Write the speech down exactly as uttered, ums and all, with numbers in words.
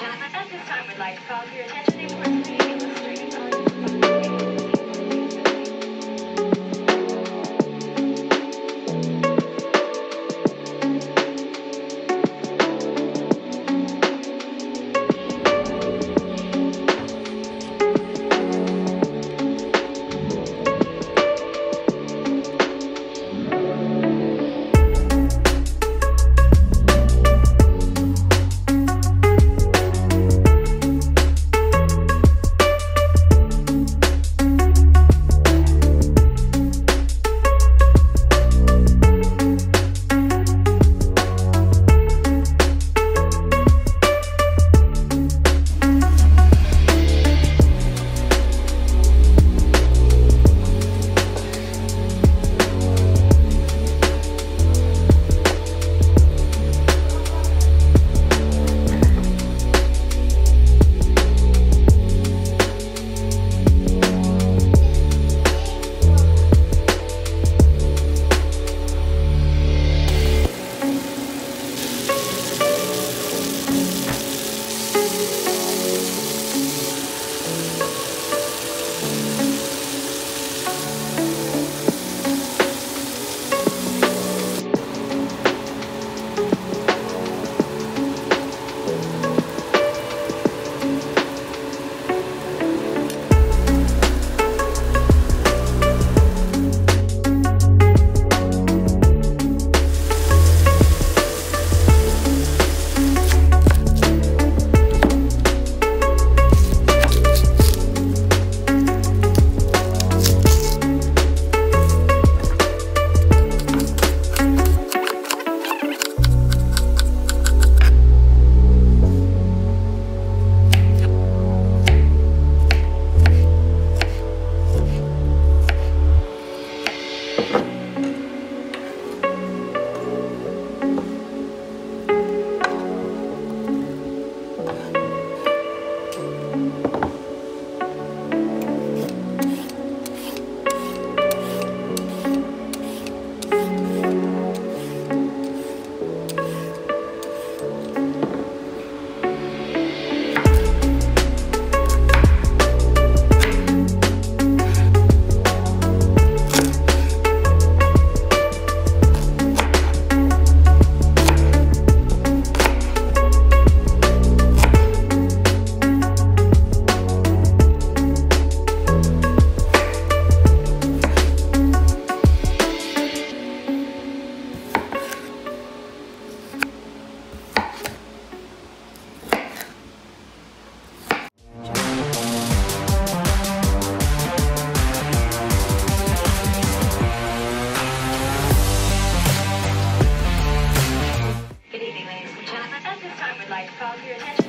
Gentlemen, at this time, we'd like to call for your attention to important meeting. Call for your attention.